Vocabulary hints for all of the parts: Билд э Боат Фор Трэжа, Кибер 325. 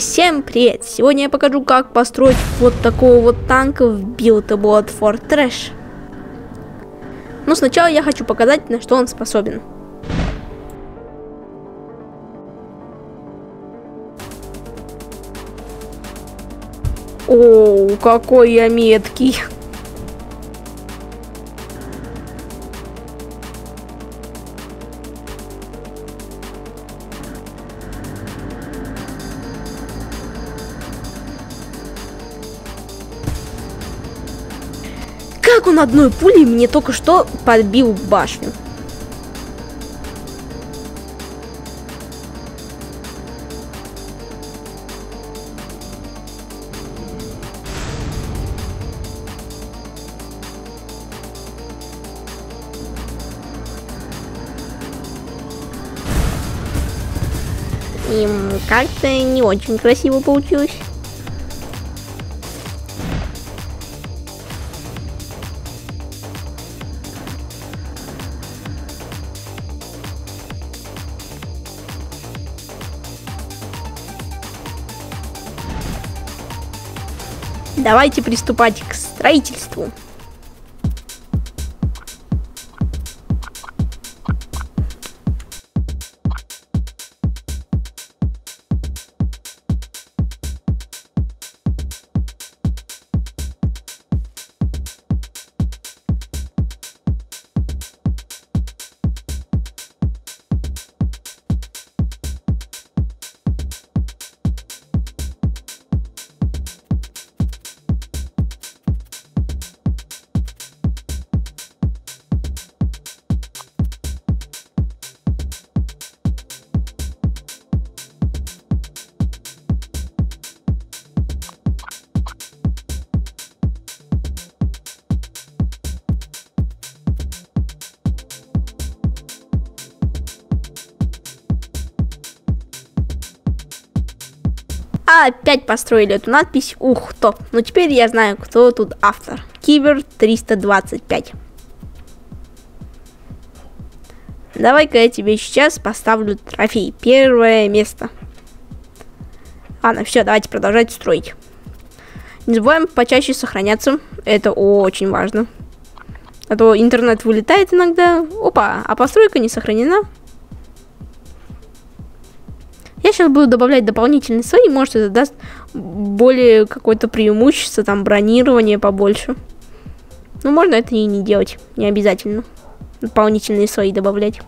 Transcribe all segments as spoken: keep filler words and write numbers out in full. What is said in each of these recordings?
Всем привет! Сегодня я покажу, как построить вот такого вот танка в Билд э Боат Фор Трэжа. Но сначала я хочу показать, на что он способен. Оу, какой я меткий! Как он одной пулей мне только что подбил башню. И как-то не очень красиво получилось. Давайте приступать к строительству. Опять построили эту надпись. Ух, кто. Но теперь я знаю, кто тут автор. Кибер триста двадцать пять. Давай-ка я тебе сейчас поставлю трофей. Первое место. Ладно, все, давайте продолжать строить. Не забываем почаще сохраняться. Это очень важно. А то интернет вылетает иногда. Опа, а постройка не сохранена. Я сейчас буду добавлять дополнительные слои, может, это даст более какое-то преимущество, там, бронирование побольше. Ну, можно это и не делать, не обязательно дополнительные слои добавлять.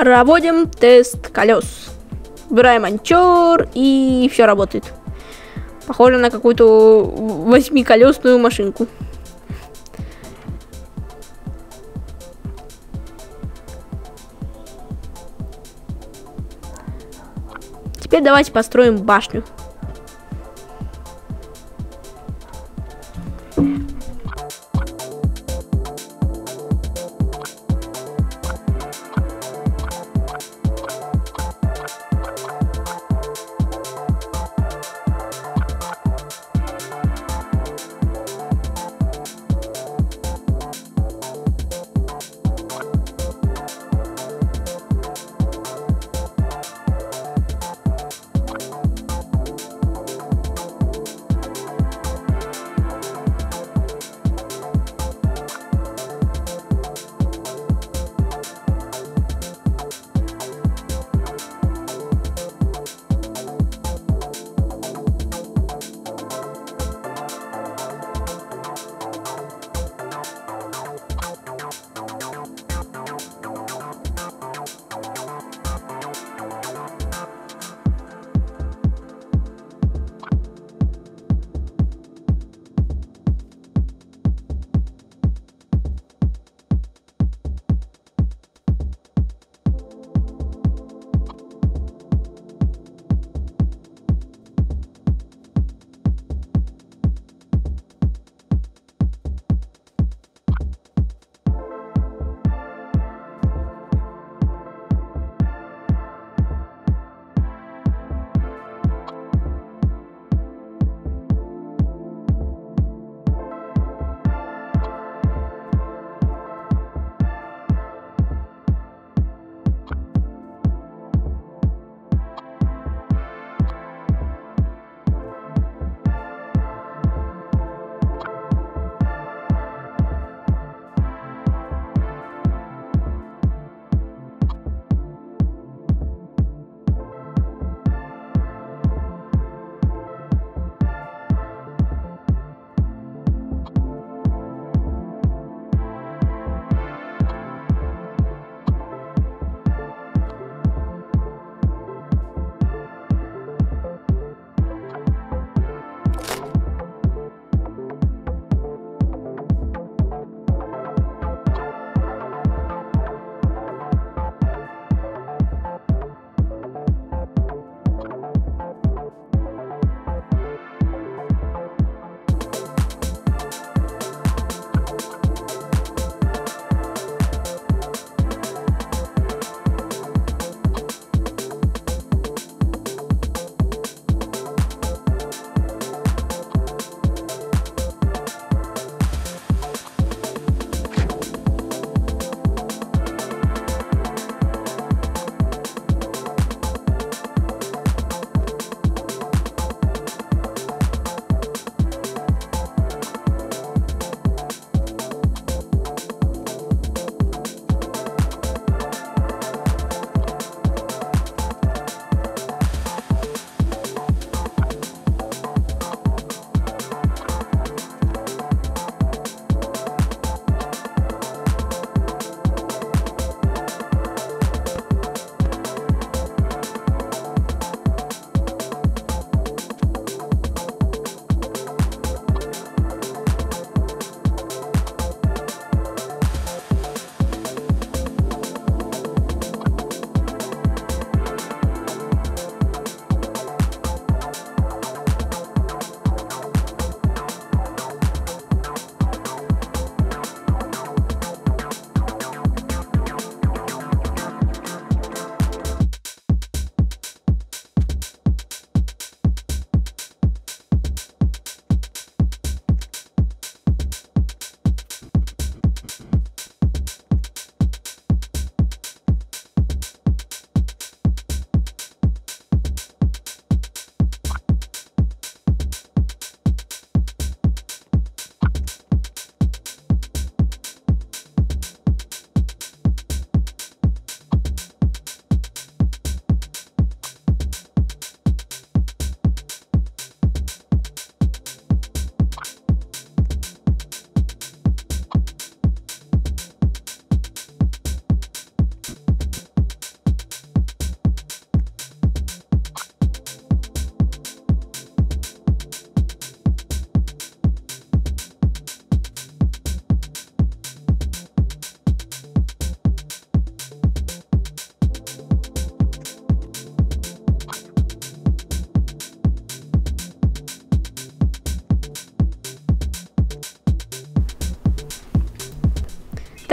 Проводим тест колес. Убираем анчор, и все работает. Похоже на какую-то восьмиколесную машинку. Теперь давайте построим башню.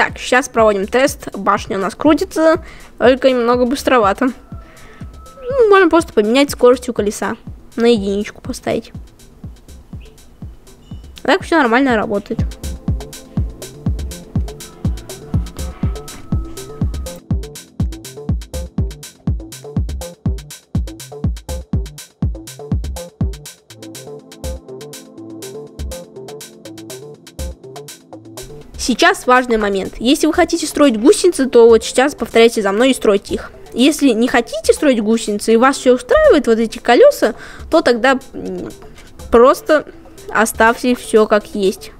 Так, сейчас проводим тест. Башня у нас крутится, только немного быстровато. Ну, можно просто поменять скорость у колеса. На единичку поставить. Так все нормально работает. Сейчас важный момент. Если вы хотите строить гусеницы, то вот сейчас повторяйте за мной и стройте их. Если не хотите строить гусеницы и вас все устраивает, вот эти колеса, то тогда просто оставьте все как есть.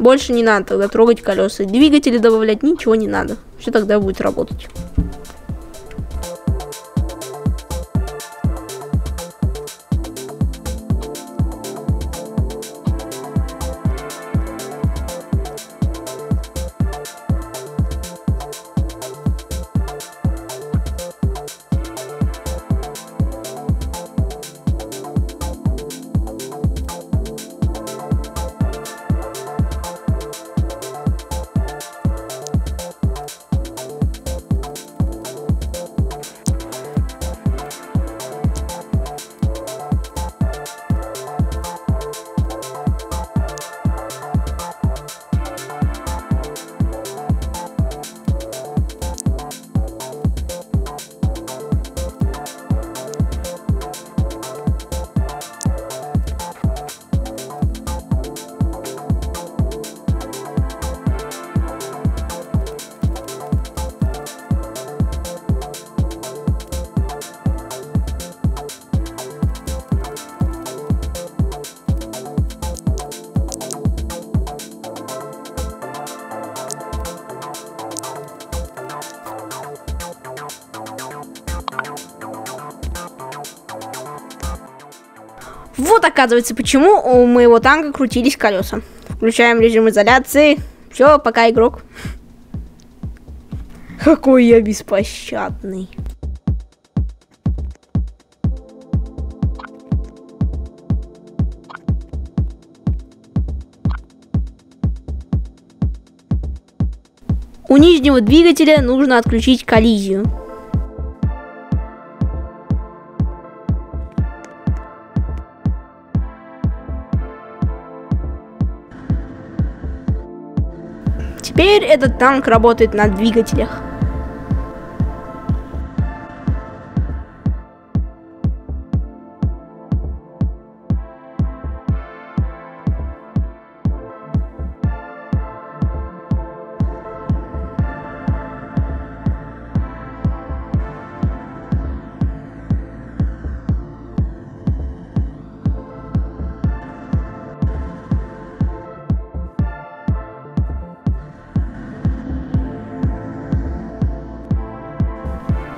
Больше не надо тогда трогать колеса. Двигатели добавлять ничего не надо. Все тогда будет работать. Вот, оказывается, почему у моего танка крутились колеса. Включаем режим изоляции. Все, пока, игрок. Какой я беспощадный. У нижнего двигателя нужно отключить коллизию. Теперь этот танк работает на двигателях.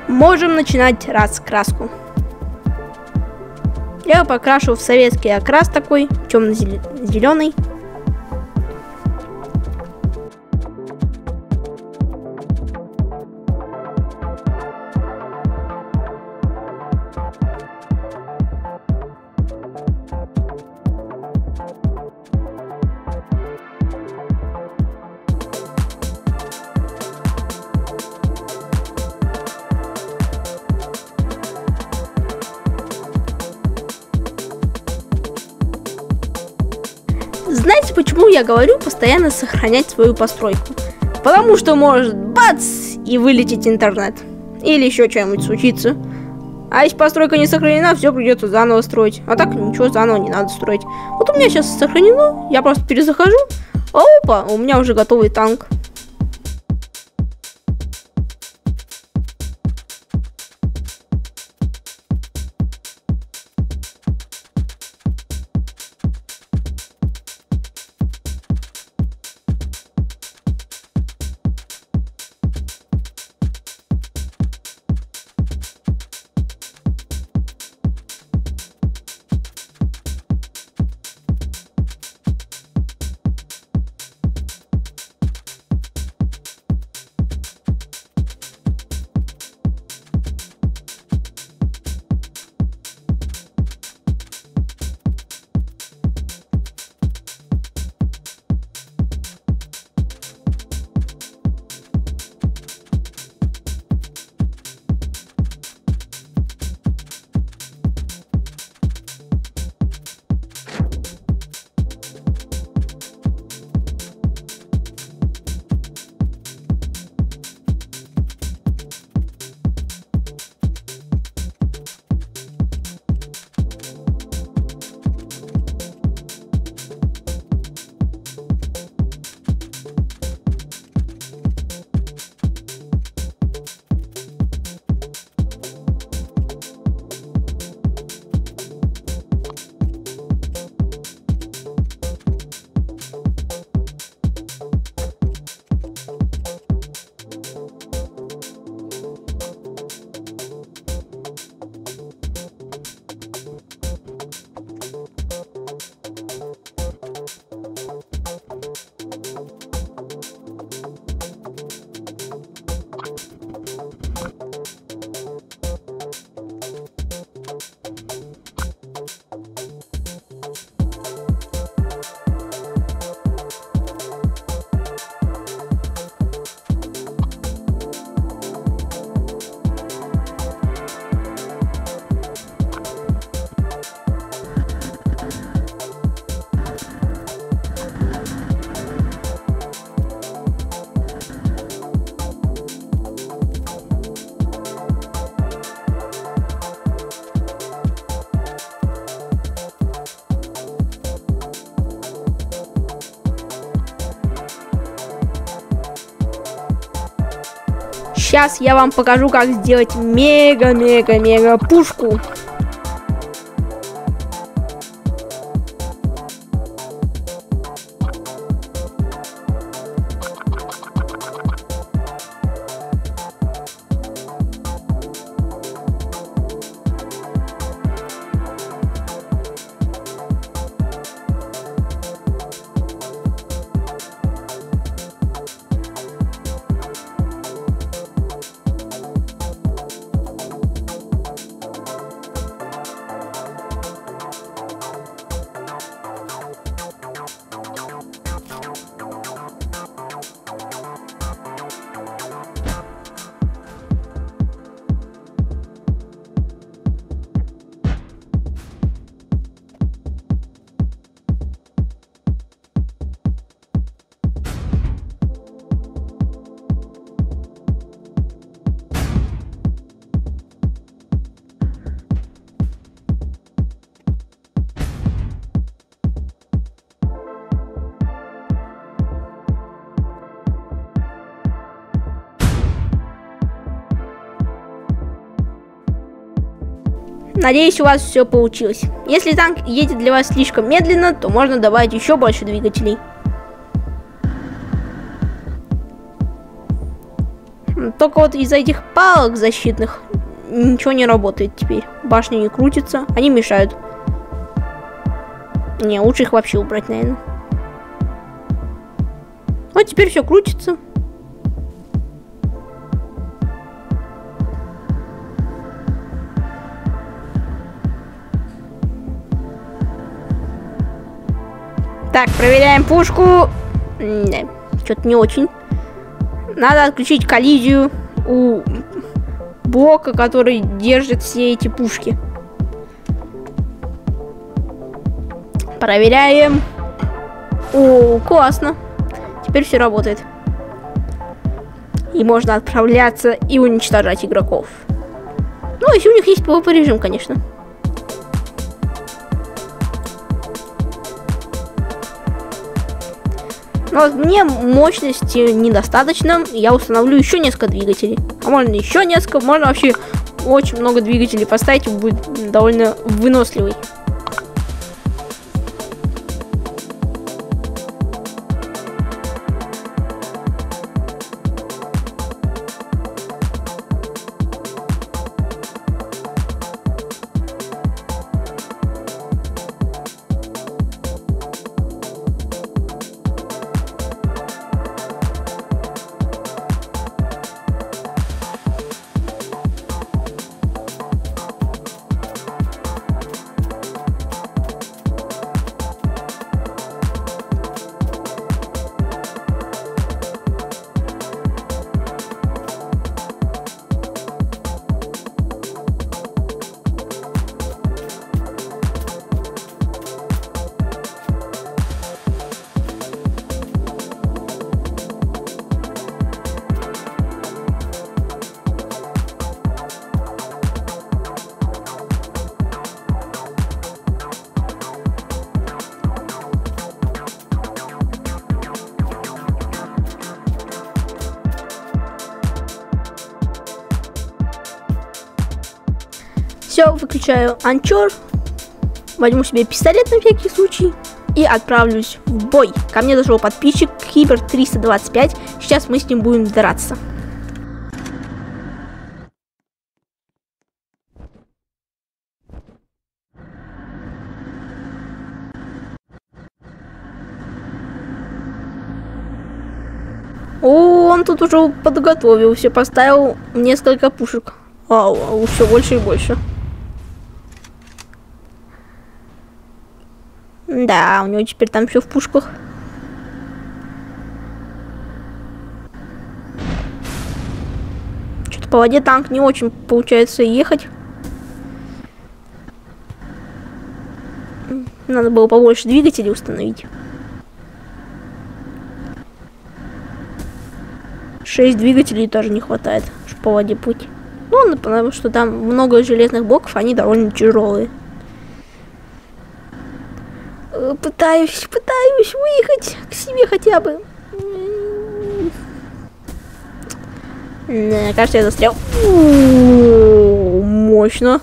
Можем начинать раскраску. Я покрашу в советский окрас такой, темно-зеленый. Знаете, почему я говорю постоянно сохранять свою постройку? Потому что может бац и вылететь интернет. Или еще что-нибудь случится. А если постройка не сохранена, все придется заново строить. А так ничего заново не надо строить. Вот у меня сейчас сохранено, я просто перезахожу. А опа, у меня уже готовый танк. сейчас я вам покажу, как сделать мега-мега-мега пушку. Надеюсь, у вас все получилось. Если танк едет для вас слишком медленно, то можно добавить еще больше двигателей. Только вот из-за этих палок защитных ничего не работает теперь. Башни не крутятся, они мешают. Не, лучше их вообще убрать, наверное. Вот теперь все крутится. Так, проверяем пушку. Что-то не очень. Надо отключить коллизию у блока, который держит все эти пушки. Проверяем. О, классно. Теперь все работает. И можно отправляться и уничтожать игроков. Ну, если у них есть пи ви пи режим, конечно. Но вот мне мощности недостаточно, я установлю еще несколько двигателей. А можно еще несколько, можно вообще очень много двигателей поставить, он будет довольно выносливый. Все, выключаю анчор, возьму себе пистолет на всякий случай и отправлюсь в бой. Ко мне зашел подписчик Кибер триста двадцать пять, сейчас мы с ним будем драться. О, он тут уже подготовился, поставил несколько пушек. Вау, вау, все больше и больше. Да, у него теперь там все в пушках. Что-то по воде танк не очень получается ехать. Надо было побольше двигателей установить. Шесть двигателей тоже не хватает, чтобы по воде путь. Ну, потому что там много железных блоков, они довольно тяжелые. Пытаюсь, пытаюсь выехать к себе хотя бы. Кажется, я застрял. Мощно.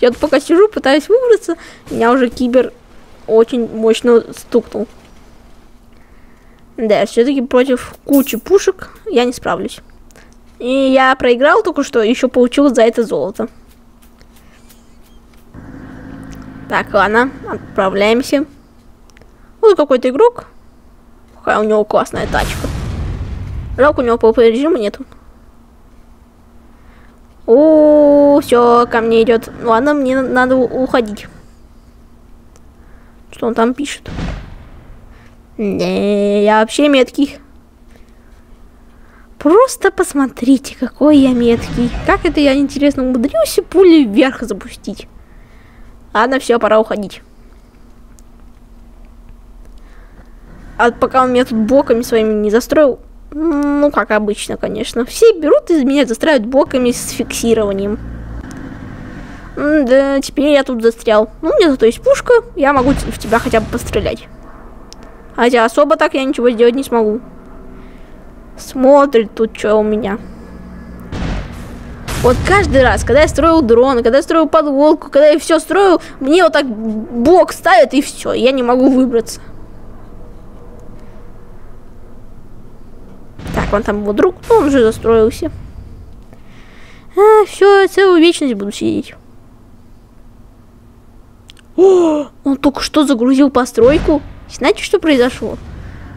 Я тут пока сижу, пытаюсь выбраться. Меня уже кибер очень мощно стукнул. Да, все-таки против кучи пушек я не справлюсь. И я проиграл только что, еще получил за это золото. Так, ладно, отправляемся. Вот какой-то игрок. Какая у него классная тачка. Жалко, у него пи ви пи режима нету. О, все, ко мне идет. Ладно, мне надо уходить. Что он там пишет? Не, я вообще меткий. Просто посмотрите, какой я меткий. Как это я, интересно, умудрился пули вверх запустить. Ладно, все, пора уходить. А пока он меня тут блоками своими не застроил. Ну, как обычно, конечно. Все берут и меня застраивают блоками с фиксированием. Да, теперь я тут застрял. Ну, у меня зато есть пушка, я могу в тебя хотя бы пострелять. Хотя особо так я ничего сделать не смогу. Смотрит тут, что у меня. Вот каждый раз, когда я строил дрон, когда я строил подволку, когда я все строил, мне вот так блок ставят и все, я не могу выбраться. Так, вон там его друг, ну, он уже застроился. А, все, целую вечность буду сидеть. О, он только что загрузил постройку. Знаете, что произошло?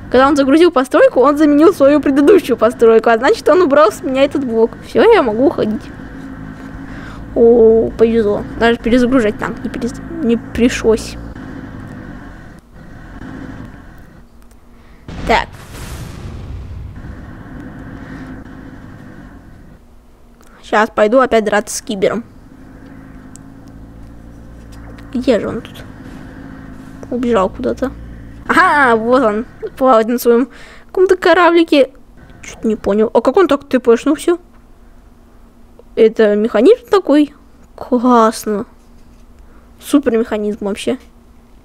Когда он загрузил постройку, он заменил свою предыдущую постройку. А значит, он убрал с меня этот блок. Все, я могу уходить. О, повезло. Даже перезагружать танк не, перез... не пришлось. Так. Сейчас пойду опять драться с кибером. Где же он тут? Убежал куда-то. Ага, вот он. Плавает на своем каком-то кораблике. Чуть не понял. А как он так тпш? Ну все. Это механизм такой. Классно. Супер механизм вообще.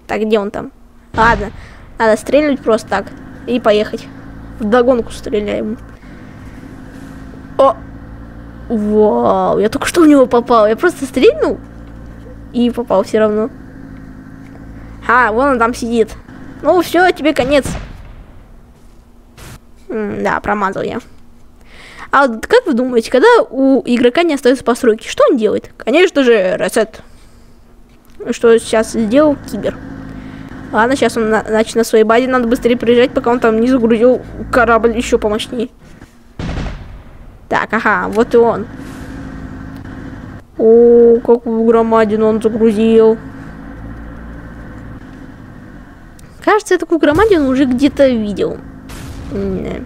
Так, где он там? Ладно. Надо стрелять просто так. И поехать. Вдогонку стреляем. О! Вау, я только что в него попал. Я просто стрельнул и попал все равно. А, вон он там сидит. Ну все, тебе конец. М да, промазал я. А вот как вы думаете, когда у игрока не остается постройки, что он делает? Конечно же, ресет. Что сейчас сделал кибер. Ладно, сейчас он на значит, на своей базе надо быстрее приезжать, пока он там не загрузил корабль еще помощнее. Так, ага, вот и он. О, какую громадину он загрузил. Кажется, я такую громадину уже где-то видел. Не.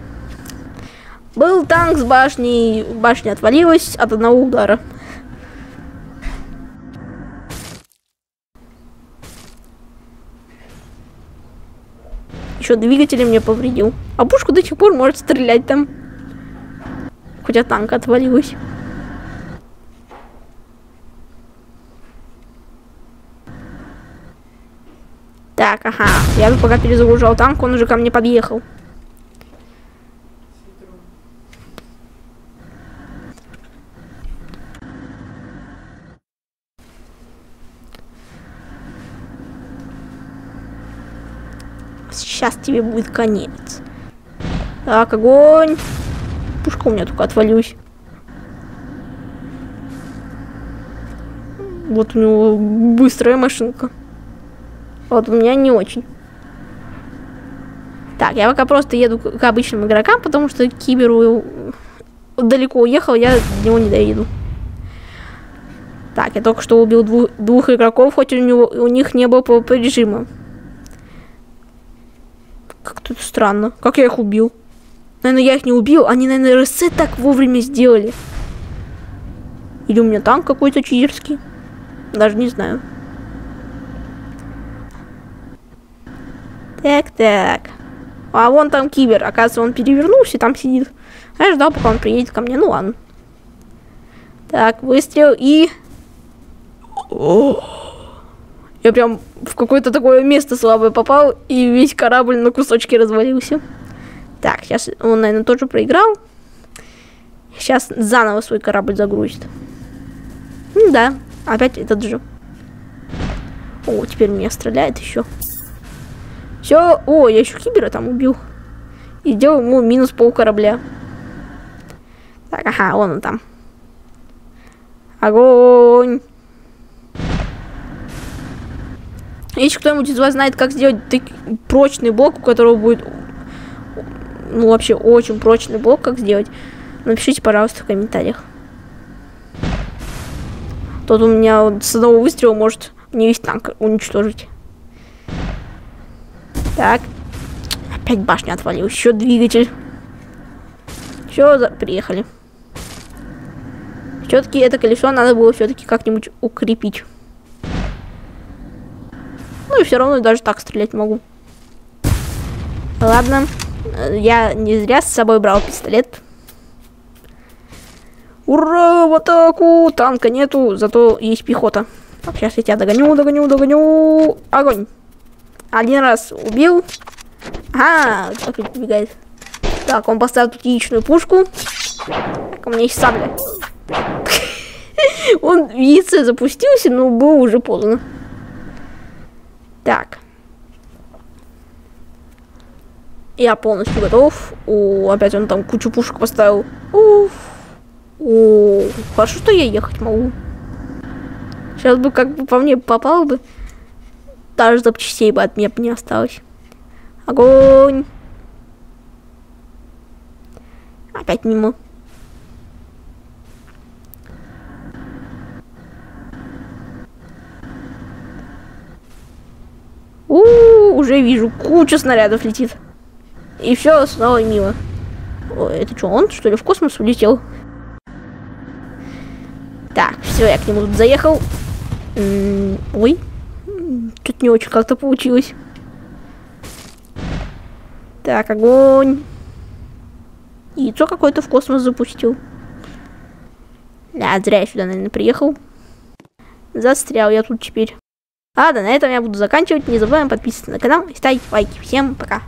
Был танк с башней. Башня отвалилась от одного удара. Еще двигатель мне повредил. А пушку до сих пор может стрелять там. Хотя танк отвалилась. Так, ага. Я тут пока перезагружал танк, он уже ко мне подъехал. Сейчас тебе будет конец. Так, огонь. Пушка у меня только отвалилась. Вот у него быстрая машинка. Вот у меня не очень. Так, я пока просто еду к обычным игрокам, потому что киберу далеко уехал, я до него не доеду. Так, я только что убил двух, двух игроков, хоть у, него, у них не было пи ви пи режима. Как-то странно. Как я их убил? Наверное, я их не убил. Они, наверное, ресет так вовремя сделали. Или у меня танк какой-то читерский. Даже не знаю. Так-так. А вон там кибер. Оказывается, он перевернулся и там сидит. А я ждал, пока он приедет ко мне. Ну ладно. Так, выстрел и... Я прям в какое-то такое место слабое попал. И весь корабль на кусочки развалился. Так, сейчас он, наверное, тоже проиграл. Сейчас заново свой корабль загрузит. Ну да, опять этот же. О, теперь меня стреляет еще. Все, о, я еще Кибера там убил. И делал ему минус пол корабля. Так, ага, вон он там. Огонь! Если кто-нибудь из вас знает, как сделать прочный блок, у которого будет, ну, вообще очень прочный блок, как сделать, напишите, пожалуйста, в комментариях. Тот у меня вот с одного выстрела может мне весь танк уничтожить. Так. Опять башня отвалил. Еще двигатель. Все, за... приехали. Все-таки это колесо надо было все-таки как-нибудь укрепить. Ну и все равно даже так стрелять могу. Ладно. Я не зря с собой брал пистолет. Ура, в атаку! Танка нету, зато есть пехота. Так, сейчас я тебя догоню, догоню, догоню. Огонь. Один раз убил. Ага, опять убегает. Так, он поставил тут яичную пушку. Так, у меня есть сабля. Он в яйце запустился, но было уже поздно. Так. Я полностью готов. О, опять он там кучу пушек поставил. Уф. О, хорошо, что я ехать могу. Сейчас бы как бы по мне попал бы. Даже запчастей бы от меня бы не осталось. Огонь. Опять мимо. У-у-у, уже вижу, куча снарядов летит. И все снова мимо. Ой, это что, он что ли в космос улетел? Так, все, я к нему тут заехал. М-м, ой, что-то не очень как-то получилось. Так, огонь. Яйцо какое-то в космос запустил. Да, зря я сюда, наверное, приехал. Застрял я тут теперь. Ладно, на этом я буду заканчивать. Не забываем подписываться на канал и ставить лайки. Всем пока.